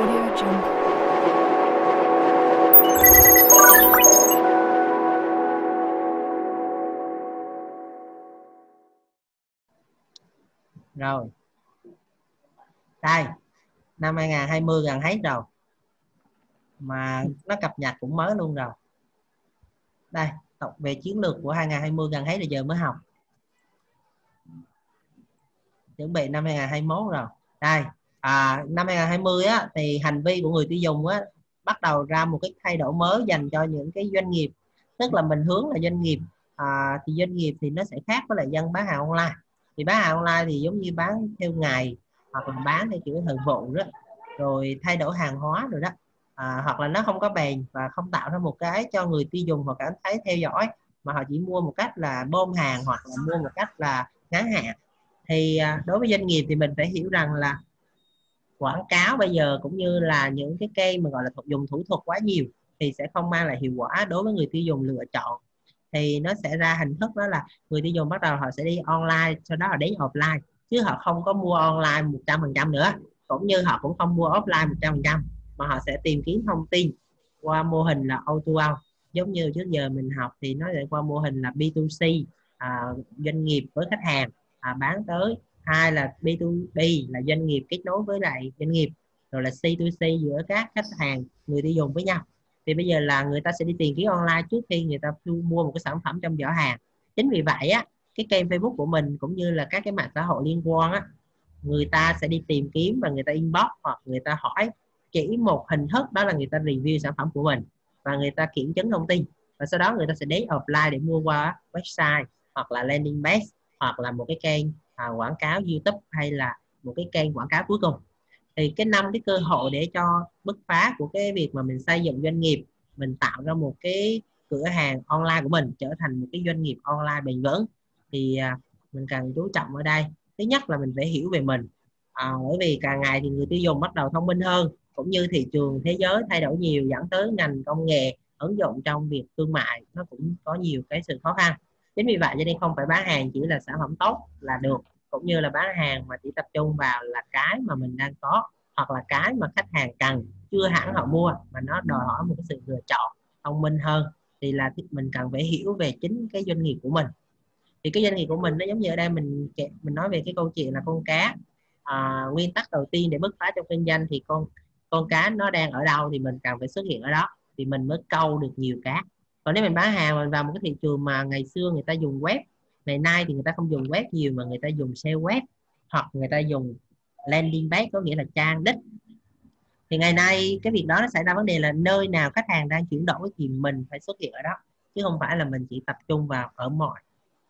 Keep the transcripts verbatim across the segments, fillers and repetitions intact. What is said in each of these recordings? Rồi đây năm hai không hai không gần hết rồi mà nó cập nhật cũng mới luôn rồi. Đây đọc về chiến lược của hai không hai không gần hết rồi, giờ mới học chuẩn bị năm hai không hai mốt rồi. Đây à, năm hai không hai không á, thì hành vi của người tiêu dùng á, bắt đầu ra một cái thay đổi mới dành cho những cái doanh nghiệp, tức là mình hướng là doanh nghiệp à, thì doanh nghiệp thì nó sẽ khác với lại dân bán hàng online. Thì bán hàng online thì giống như bán theo ngày hoặc là bán theo kiểu thời vụ đó, rồi thay đổi hàng hóa rồi đó à, hoặc là nó không có bền và không tạo ra một cái cho người tiêu dùng họ cảm thấy theo dõi, mà họ chỉ mua một cách là bơm hàng hoặc là mua một cách là ngắn hạn. Thì à, đối với doanh nghiệp thì mình phải hiểu rằng là quảng cáo bây giờ cũng như là những cái cây mà gọi là dùng thủ thuật quá nhiều thì sẽ không mang lại hiệu quả đối với người tiêu dùng lựa chọn. Thì nó sẽ ra hình thức đó là người tiêu dùng bắt đầu họ sẽ đi online, sau đó họ đến offline, chứ họ không có mua online một trăm phần trăm nữa, cũng như họ cũng không mua offline một trăm phần trăm, mà họ sẽ tìm kiếm thông tin qua mô hình là O to O. Giống như trước giờ mình học thì nó sẽ qua mô hình là B to C, à, doanh nghiệp với khách hàng à, bán tới. Hai là B to B là doanh nghiệp kết nối với lại doanh nghiệp. Rồi là C to C giữa các khách hàng, người tiêu dùng với nhau. Thì bây giờ là người ta sẽ đi tìm kiếm online trước khi người ta mua một cái sản phẩm trong giỏ hàng. Chính vì vậy á, cái kênh Facebook của mình cũng như là các cái mạng xã hội liên quan á, người ta sẽ đi tìm kiếm và người ta inbox hoặc người ta hỏi chỉ một hình thức, đó là người ta review sản phẩm của mình và người ta kiểm chứng thông tin, và sau đó người ta sẽ đến offline để mua qua website hoặc là landing page hoặc là một cái kênh à, quảng cáo YouTube hay là một cái kênh quảng cáo cuối cùng. Thì cái năm cái cơ hội để cho bứt phá của cái việc mà mình xây dựng doanh nghiệp, mình tạo ra một cái cửa hàng online của mình trở thành một cái doanh nghiệp online bền vững, thì mình cần chú trọng ở đây. Thứ nhất là mình phải hiểu về mình à, bởi vì càng ngày thì người tiêu dùng bắt đầu thông minh hơn, cũng như thị trường thế giới thay đổi nhiều dẫn tới ngành công nghệ ứng dụng trong việc thương mại nó cũng có nhiều cái sự khó khăn. Chính vì vậy cho nên không phải bán hàng chỉ là sản phẩm tốt là được, cũng như là bán hàng mà chỉ tập trung vào là cái mà mình đang có hoặc là cái mà khách hàng cần, chưa hẳn họ mua, mà nó đòi hỏi một cái sự lựa chọn thông minh hơn. Thì là mình cần phải hiểu về chính cái doanh nghiệp của mình. Thì cái doanh nghiệp của mình nó giống như ở đây mình mình nói về cái câu chuyện là con cá à, nguyên tắc đầu tiên để bứt phá trong kinh doanh thì con con cá nó đang ở đâu thì mình cần phải xuất hiện ở đó thì mình mới câu được nhiều cá. Còn nếu mình bán hàng mình vào một cái thị trường mà ngày xưa người ta dùng web, ngày nay thì người ta không dùng web nhiều mà người ta dùng sale web hoặc người ta dùng landing page, có nghĩa là trang đích, thì ngày nay cái việc đó nó xảy ra vấn đề là nơi nào khách hàng đang chuyển đổi thì mình phải xuất hiện ở đó, chứ không phải là mình chỉ tập trung vào ở mọi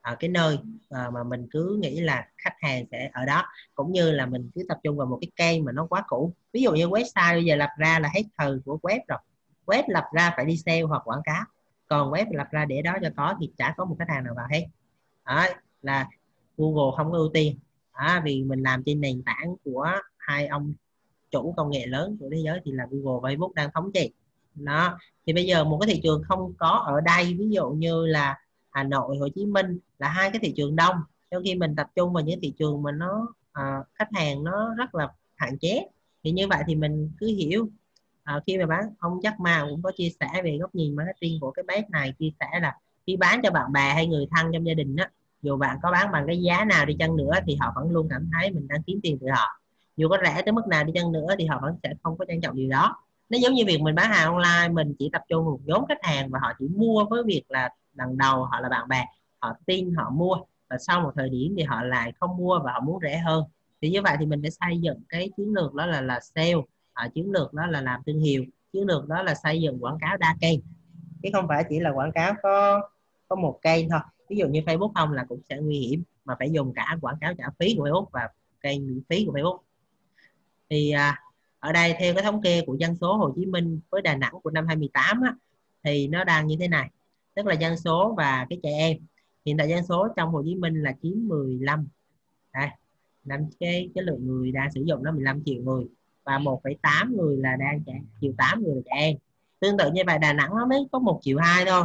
ở cái nơi mà mình cứ nghĩ là khách hàng sẽ ở đó, cũng như là mình cứ tập trung vào một cái kênh mà nó quá cũ. Ví dụ như website bây giờ lập ra là hết thời của web rồi, web lập ra phải đi sale hoặc quảng cáo, còn web lập ra để đó cho có thì chả có một khách hàng nào vào hết. Đó, là Google không có ưu tiên đó, vì mình làm trên nền tảng của hai ông chủ công nghệ lớn của thế giới thì là Google, Facebook đang thống trị đó. Thì bây giờ một cái thị trường không có ở đây, ví dụ như là Hà Nội, Hồ Chí Minh là hai cái thị trường đông, trong khi mình tập trung vào những thị trường mà nó à, khách hàng nó rất là hạn chế. Thì như vậy thì mình cứ hiểu à, khi mà bán, ông Jack Ma cũng có chia sẻ về góc nhìn marketing của cái page này, chia sẻ là khi bán cho bạn bè hay người thân trong gia đình đó, dù bạn có bán bằng cái giá nào đi chăng nữa thì họ vẫn luôn cảm thấy mình đang kiếm tiền từ họ. Dù có rẻ tới mức nào đi chăng nữa thì họ vẫn sẽ không có trân trọng điều đó. Nó giống như việc mình bán hàng online, mình chỉ tập trung vào một nhóm khách hàng và họ chỉ mua với việc là lần đầu họ là bạn bè, họ tin họ mua, và sau một thời điểm thì họ lại không mua và họ muốn rẻ hơn. Thì như vậy thì mình phải xây dựng cái chiến lược đó là là sale, à, chiến lược đó là làm thương hiệu, chiến lược đó là xây dựng quảng cáo đa kênh, chứ không phải chỉ là quảng cáo có có một kênh thôi. Ví dụ như Facebook không là cũng sẽ nguy hiểm, mà phải dùng cả quảng cáo trả phí của Facebook và kênh miễn phí của Facebook. Thì à, ở đây theo cái thống kê của dân số Hồ Chí Minh với Đà Nẵng của năm hai không một tám á, thì nó đang như thế này, tức là dân số và cái trẻ em. Hiện tại dân số trong Hồ Chí Minh là chiếm mười lăm, đây, năm cái cái lượng người đang sử dụng nó mười lăm triệu người, và một phẩy tám người là đang trẻ, một phẩy tám người là trẻ em. Tương tự như vậy Đà Nẵng nó mới có một phẩy hai triệu thôi,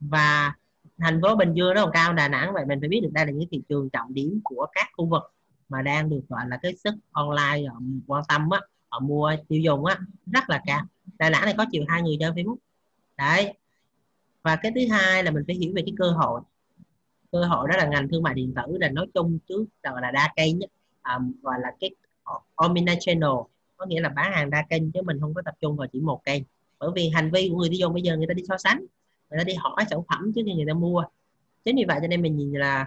và thành phố Bình Dương nó còn cao Đà Nẵng. Vậy mình phải biết được đây là những thị trường trọng điểm của các khu vực mà đang được gọi là cái sức online quan tâm á, họ mua tiêu dùng á rất là cao. Đà Nẵng này có chiều hai người chơi Facebook đấy. Và cái thứ hai là mình phải hiểu về cái cơ hội. Cơ hội đó là ngành thương mại điện tử là nói chung trước gọi là đa kênh, à, gọi là cái omnichannel, có nghĩa là bán hàng đa kênh, chứ mình không có tập trung vào chỉ một kênh. Bởi vì hành vi của người tiêu dùng bây giờ người ta đi so sánh, người ta đi hỏi sản phẩm trước khi người ta mua. Chính vì vậy cho nên mình nhìn là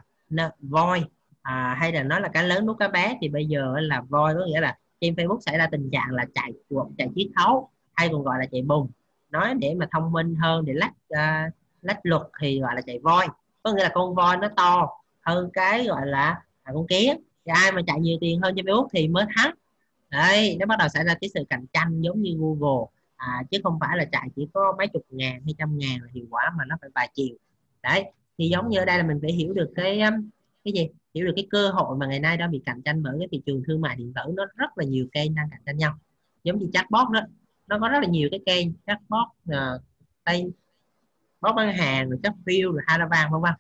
voi, à, hay là nói là cá lớn nuốt cá bé, thì bây giờ là voi có nghĩa là trên Facebook xảy ra tình trạng là chạy chuột, chạy chiết khấu, hay còn gọi là chạy bùng. Nói để mà thông minh hơn, để lách uh, lách luật thì gọi là chạy voi, có nghĩa là con voi nó to hơn cái gọi là con kiến, thì ai mà chạy nhiều tiền hơn cho Facebook thì mới thắng. Đấy, nó bắt đầu xảy ra cái sự cạnh tranh giống như Google, à, chứ không phải là chạy chỉ có mấy chục ngàn hay trăm ngàn là hiệu quả, mà nó phải vài chiều. Đấy, thì giống như ở đây là mình phải hiểu được cái cái gì, hiểu được cái cơ hội mà ngày nay đã bị cạnh tranh bởi cái thị trường thương mại điện tử, nó rất là nhiều kênh đang cạnh tranh nhau. Giống như chatbot đó, nó có rất là nhiều cái kênh chatbot, uh, tay bot bán hàng, rồi Chatfield, rồi Haravan, vân vân.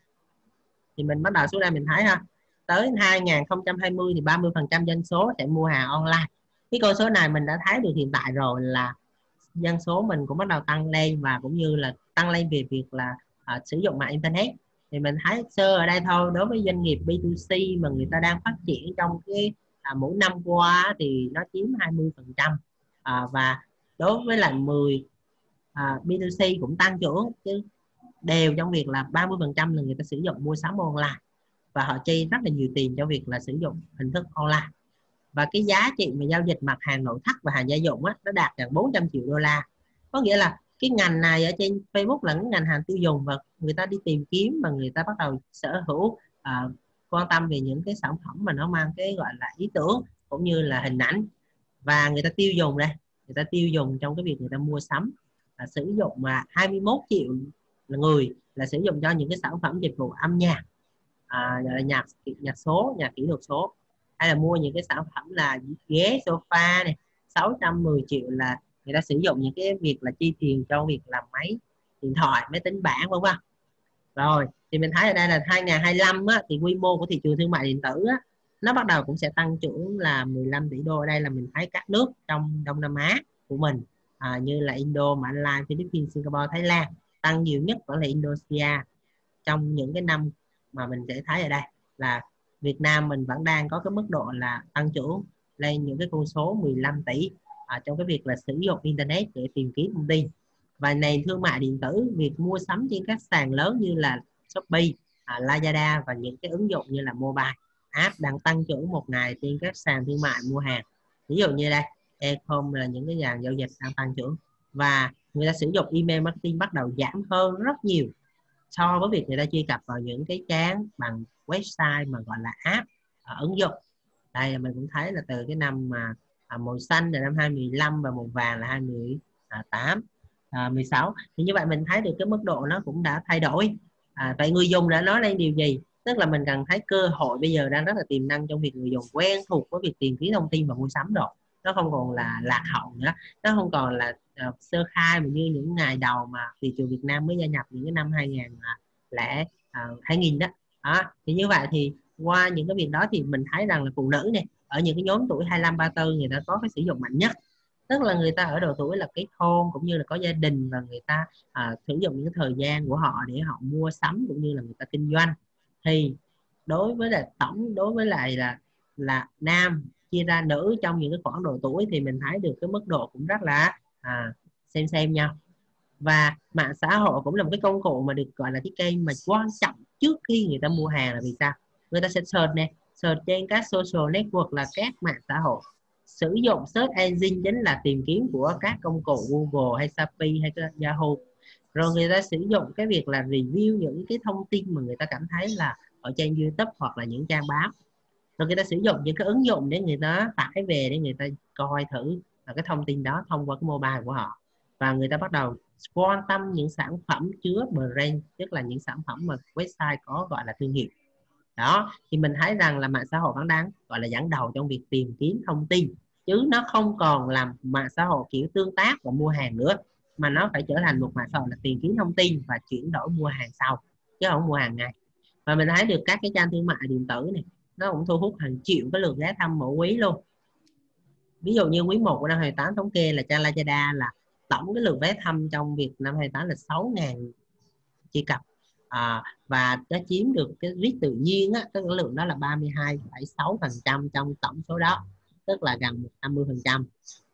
Thì mình bắt đầu xuống đây mình thấy ha, tới hai không hai không thì ba mươi phần trăm dân số sẽ mua hàng online. Cái con số này mình đã thấy được hiện tại rồi, là dân số mình cũng bắt đầu tăng lên, và cũng như là tăng lên về việc là uh, sử dụng mạng internet. Thì mình thấy sơ ở đây thôi, đối với doanh nghiệp bê hai xê mà người ta đang phát triển trong cái à, mỗi năm qua thì nó chiếm hai mươi phần trăm, à, và đối với lại mười à, bê hai xê cũng tăng trưởng, chứ đều trong việc là ba mươi phần trăm là người ta sử dụng mua sắm online, và họ chi rất là nhiều tiền cho việc là sử dụng hình thức online. Và cái giá trị mà giao dịch mặt hàng nội thất và hàng gia dụng á, nó đạt gần bốn trăm triệu đô la, có nghĩa là cái ngành này ở trên Facebook là ngành hàng tiêu dùng, và người ta đi tìm kiếm và người ta bắt đầu sở hữu, à, quan tâm về những cái sản phẩm mà nó mang cái gọi là ý tưởng cũng như là hình ảnh, và người ta tiêu dùng đây, người ta tiêu dùng trong cái việc người ta mua sắm, à, sử dụng mà hai mươi mốt triệu là người là sử dụng cho những cái sản phẩm dịch vụ âm nhạc, à, là nhạc nhạc số, nhạc kỹ thuật số, hay là mua những cái sản phẩm là ghế sofa này. Sáu trăm mười triệu là người ta sử dụng những cái việc là chi tiền cho việc làm máy điện thoại, máy tính bảng, vân vân. Rồi thì mình thấy ở đây là hai nghìn không trăm hai mươi lăm á, thì quy mô của thị trường thương mại điện tử á, nó bắt đầu cũng sẽ tăng trưởng là mười lăm tỷ đô. Ở đây là mình thấy các nước trong Đông Nam Á của mình, à, như là Indo, Malaysia, Philippines, Singapore, Thái Lan tăng nhiều nhất, vẫn là Indonesia. Trong những cái năm mà mình sẽ thấy ở đây là Việt Nam mình vẫn đang có cái mức độ là tăng trưởng lên những cái con số mười lăm tỷ, à, trong cái việc là sử dụng internet để tìm kiếm thông tin. Và nền thương mại điện tử, việc mua sắm trên các sàn lớn như là Shopee, à, Lazada và những cái ứng dụng như là mobile app đang tăng trưởng một ngày trên các sàn thương mại mua hàng. Ví dụ như đây, e-com là những cái sàn giao dịch đang tăng trưởng, và người ta sử dụng email marketing bắt đầu giảm hơn rất nhiều so với việc người ta truy cập vào những cái trang bằng website mà gọi là app, à, ứng dụng. Đây là mình cũng thấy là từ cái năm mà à, màu xanh là năm hai nghìn không trăm mười lăm và màu vàng là hai nghìn không trăm mười tám, mười sáu. Thì như vậy mình thấy được cái mức độ nó cũng đã thay đổi. À, vậy người dùng đã nói lên điều gì? Tức là mình cần thấy cơ hội bây giờ đang rất là tiềm năng trong việc người dùng quen thuộc với việc tìm kiếm thông tin và mua sắm rồi. Nó không còn là lạc hậu nữa, nó không còn là uh, sơ khai mà như những ngày đầu mà thị trường Việt Nam mới gia nhập những cái năm hai nghìn đó. À, thì như vậy thì qua những cái việc đó thì mình thấy rằng là phụ nữ này ở những cái nhóm tuổi hai mươi lăm, ba mươi tư người ta có cái sử dụng mạnh nhất. Tức là người ta ở độ tuổi là kết hôn cũng như là có gia đình, và người ta à, sử dụng những thời gian của họ để họ mua sắm cũng như là người ta kinh doanh. Thì đối với là tổng đối với lại là là nam chia ra nữ trong những cái khoảng độ tuổi thì mình thấy được cái mức độ cũng rất là à, xem xem nhau. Và mạng xã hội cũng là một cái công cụ mà được gọi là cái kênh mà quan trọng trước khi người ta mua hàng. Là vì sao? Người ta sẽ search nè, search trên các social network là các mạng xã hội. Sử dụng search engine chính là tìm kiếm của các công cụ Google hay Shopee hay Yahoo. Rồi người ta sử dụng cái việc là review những cái thông tin mà người ta cảm thấy là ở trên YouTube hoặc là những trang báo. Rồi người ta sử dụng những cái ứng dụng để người ta tải về để người ta coi thử là cái thông tin đó thông qua cái mobile của họ. Và người ta bắt đầu quan tâm những sản phẩm chứa brand, tức là những sản phẩm mà website có gọi là thương hiệu. Đó, thì mình thấy rằng là mạng xã hội vẫn đang gọi là dẫn đầu trong việc tìm kiếm thông tin, chứ nó không còn là mạng xã hội kiểu tương tác và mua hàng nữa, mà nó phải trở thành một mạng xã hội là tìm kiếm thông tin và chuyển đổi mua hàng sau, chứ không mua hàng ngay. Và mình thấy được các cái trang thương mại điện tử này nó cũng thu hút hàng triệu cái lượt ghé thăm mỗi quý luôn. Ví dụ như quý một của năm hai không hai tám thống kê là Lazada là tổng cái lượng vé thăm trong Việt năm hai không hai tám là sáu nghìn truy cập, à, và nó chiếm được cái reach tự nhiên á, cái lượng đó là ba mươi hai phẩy sáu phần trăm trong tổng số đó, tức là gần năm mươi phần trăm.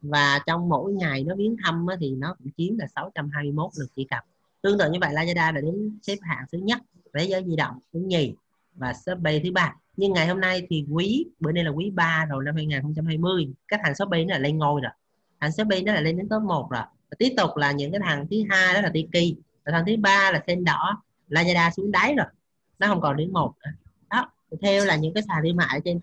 Và trong mỗi ngày nó viếng thăm á, thì nó cũng chiếm là sáu trăm hai mươi mốt lượt truy cập. Tương tự như vậy, Lazada đã đến xếp hạng thứ nhất, Thế Giới Di Động thứ nhì và Shopee thứ ba. Nhưng ngày hôm nay thì quý, bữa nay là quý ba rồi năm hai không hai không, các thằng Shopee nó là lên ngôi rồi, thằng Shopee nó là lên đến top một rồi. Và tiếp tục là những cái thằng thứ hai đó là Tiki, và thằng thứ ba là Sen Đỏ. Lazada xuống đáy rồi, nó không còn đến một đó. Theo là những cái sàn thương mại trên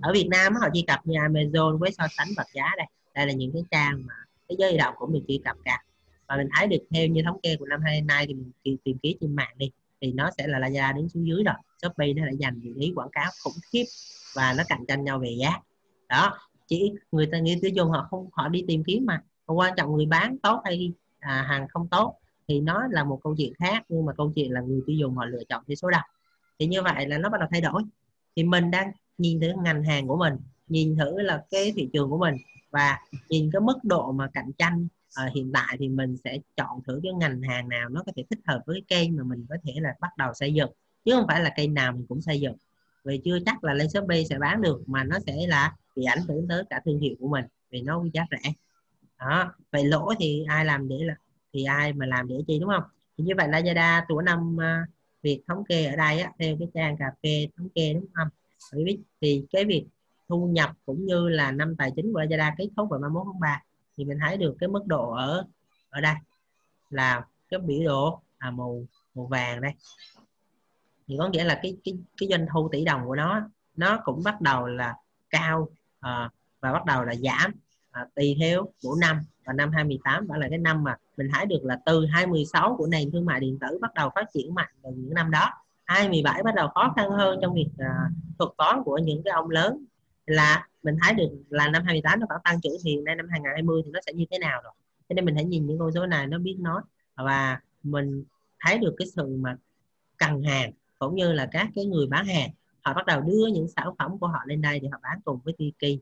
ở Việt Nam họ truy cập như Amazon với so sánh vật giá, đây đây là những cái trang mà Thế Giới Di Động cũng được truy cập cả. Và mình thấy được theo như thống kê của năm hai nghìn nay thì mình tìm, tìm kiếm trên mạng đi thì nó sẽ là Lazada đứng xuống dưới rồi, Shopee nó đã giành vị trí quảng cáo khủng khiếp và nó cạnh tranh nhau về giá đó. Chỉ người ta nghĩ tiêu dùng họ không họ đi tìm kiếm mà, còn quan trọng người bán tốt hay à, hàng không tốt thì nó là một câu chuyện khác, nhưng mà câu chuyện là người tiêu dùng họ lựa chọn theo số đông. Thì như vậy là nó bắt đầu thay đổi. Thì mình đang nhìn thử ngành hàng của mình, nhìn thử là cái thị trường của mình và nhìn cái mức độ mà cạnh tranh à, hiện tại thì mình sẽ chọn thử cái ngành hàng nào nó có thể thích hợp với cái kênh mà mình có thể là bắt đầu xây dựng, chứ không phải là kênh nào mình cũng xây dựng. Vì chưa chắc là lên Shopee sẽ bán được mà nó sẽ là bị ảnh hưởng tới cả thương hiệu của mình vì nó giá rẻ. Đó, vậy lỗ thì ai làm để là thì ai mà làm để chi, đúng không? Thì như vậy Lazada của năm uh, việc thống kê ở đây á, theo cái trang cà phê thống kê, đúng không? Thì cái việc thu nhập cũng như là năm tài chính của Lazada kết thúc vào ba mươi mốt tháng ba, thì mình thấy được cái mức độ ở ở đây là cái biểu đồ à, màu màu vàng đây, thì có nghĩa là cái cái cái doanh thu tỷ đồng của nó nó cũng bắt đầu là cao à, và bắt đầu là giảm à, tùy theo mỗi năm. Và năm hai không một tám đó là cái năm mà mình thấy được là từ hai không một sáu của nền thương mại điện tử bắt đầu phát triển mạnh từ những năm đó. Hai không một bảy bắt đầu khó khăn hơn trong việc uh, thuật toán của những cái ông lớn, là mình thấy được là năm hai không một tám nó có tăng trưởng thì nay năm hai không hai không thì nó sẽ như thế nào rồi. Cho nên mình hãy nhìn những con số này nó biết nói, và mình thấy được cái sự mà cần hàng cũng như là các cái người bán hàng họ bắt đầu đưa những sản phẩm của họ lên đây để họ bán cùng với Tiki.